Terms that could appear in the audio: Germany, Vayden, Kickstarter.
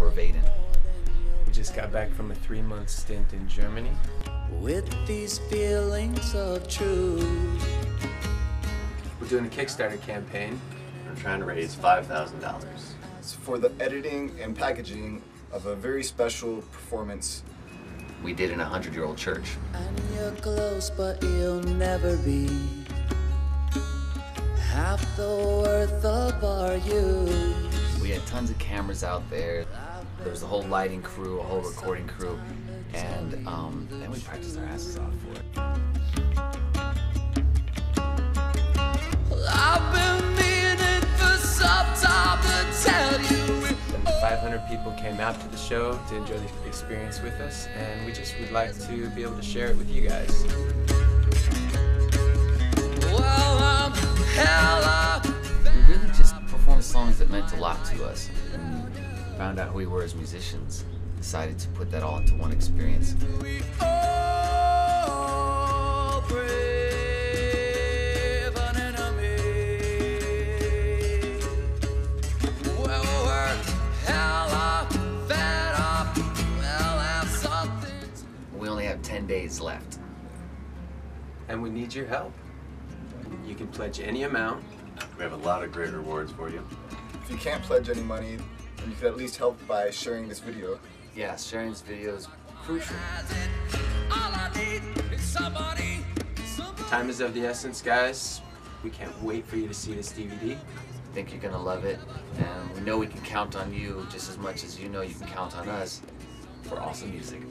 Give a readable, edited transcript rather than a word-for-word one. or Vayden. We just got back from a 3-month stint in Germany. With these feelings of truth. We're doing a Kickstarter campaign. We're trying to raise $5,000. It's for the editing and packaging of a very special performance we did in a 100-year-old church. And you're close, but you'll never be half the worth of our youth. We had tons of cameras out there. There was a whole lighting crew, a whole recording crew, and then we practiced our asses off for it. I've been meaning for some time to tell you. 500 people came out to the show to enjoy the experience with us, and we just would like to be able to share it with you guys. We really just performed songs that meant a lot to us, and found out who we were as musicians, decided to put that all into one experience. We only have 10 days left. And we need your help. You can pledge any amount. We have a lot of great rewards for you. If you can't pledge any money, then you could at least help by sharing this video. Yeah, sharing this video is crucial. Time is of the essence, guys. We can't wait for you to see this DVD. I think you're gonna love it, and we know we can count on you just as much as you know you can count on us for awesome music.